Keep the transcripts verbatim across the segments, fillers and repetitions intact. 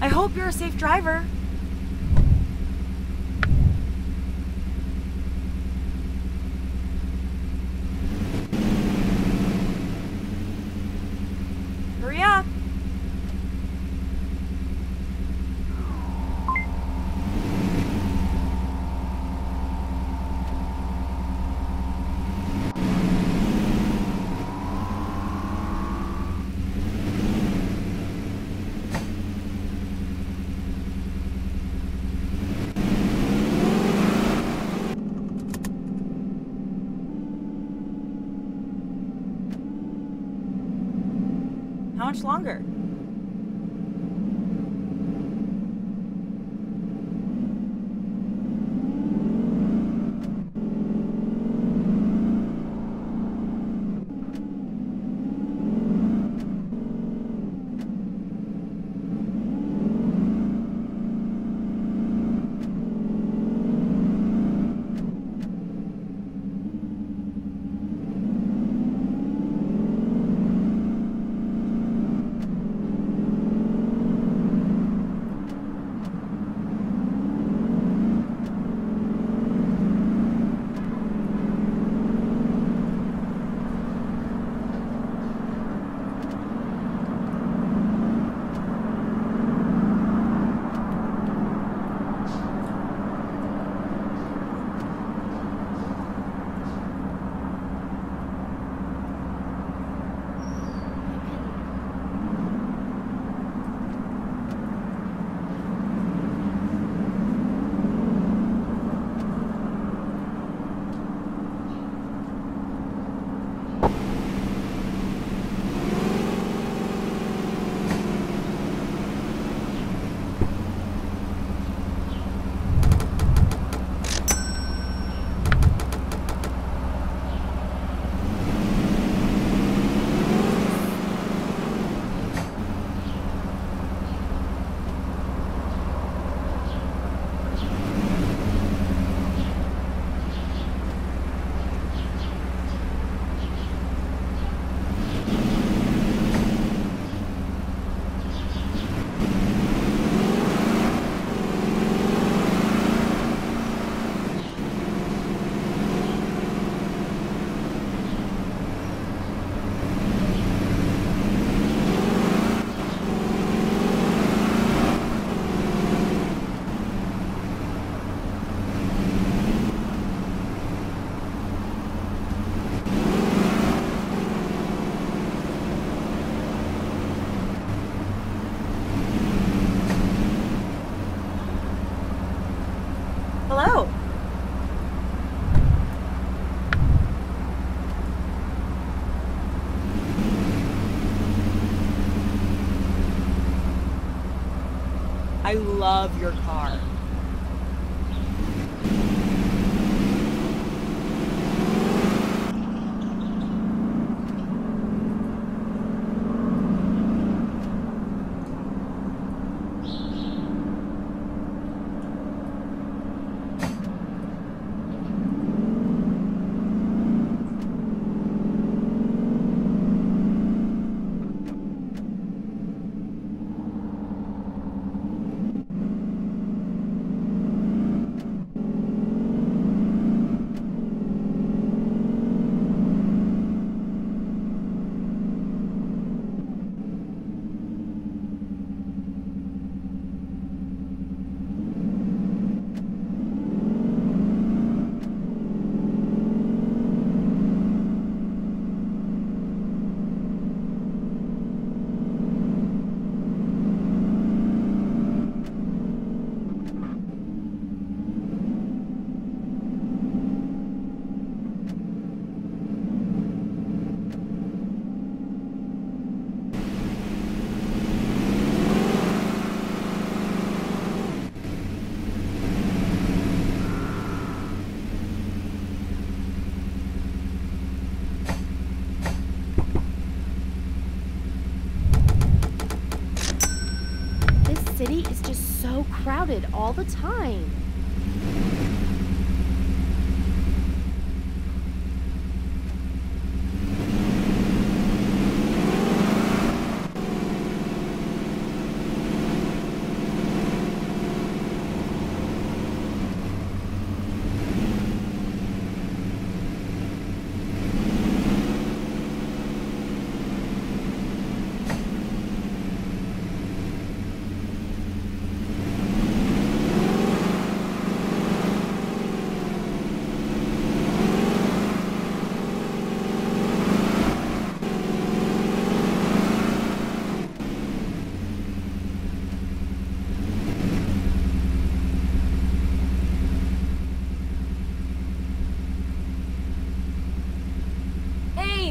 I hope you're a safe driver. Hurry up. How much longer? Hello. I love your car. City is just so crowded all the time.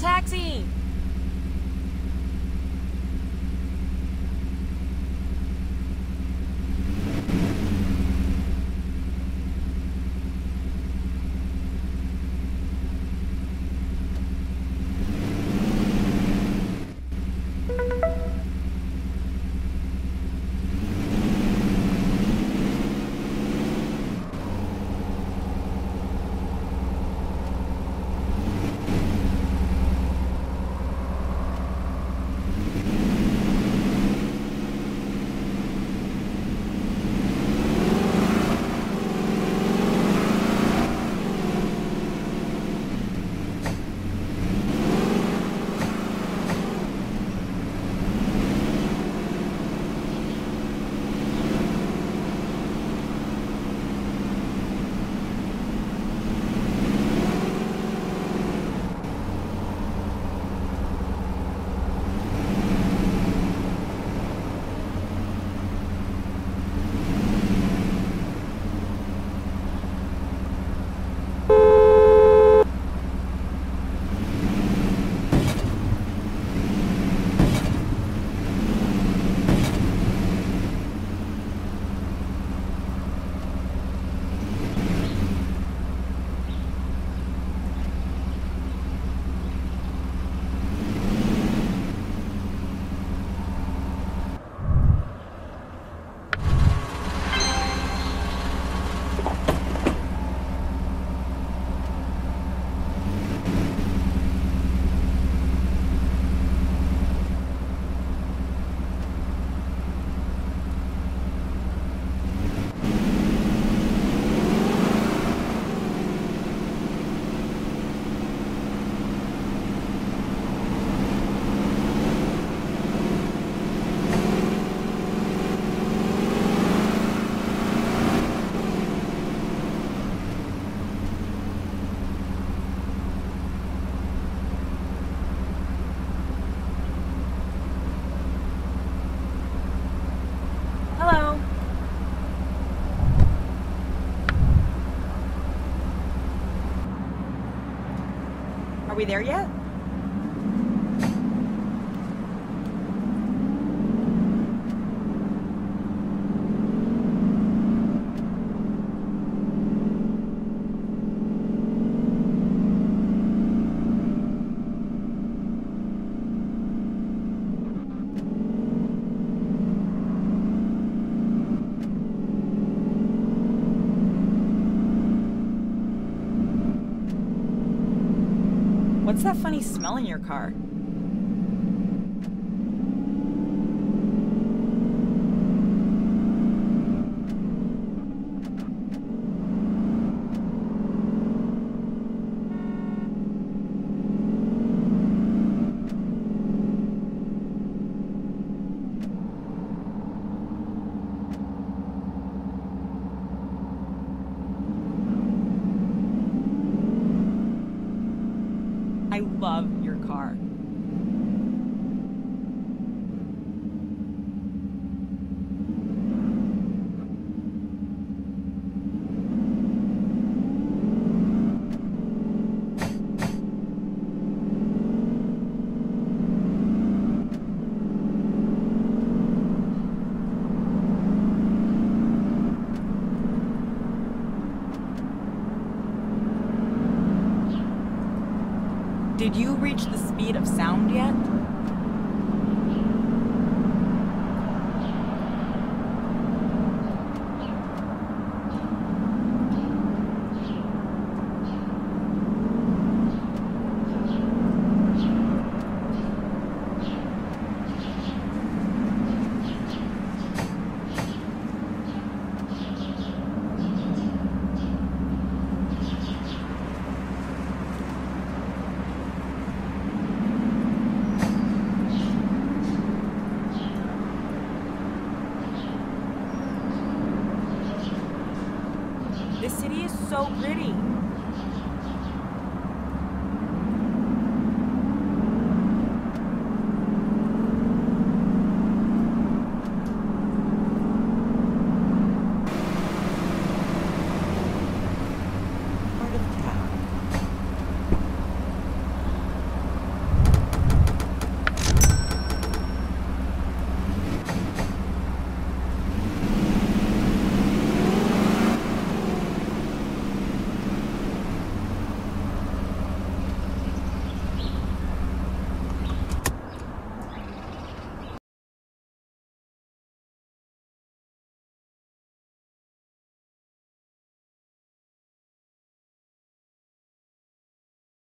Taxi! Are we there yet? What's that funny smell in your car? I love your car. Did you reach the speed of sound yet? This city is so pretty.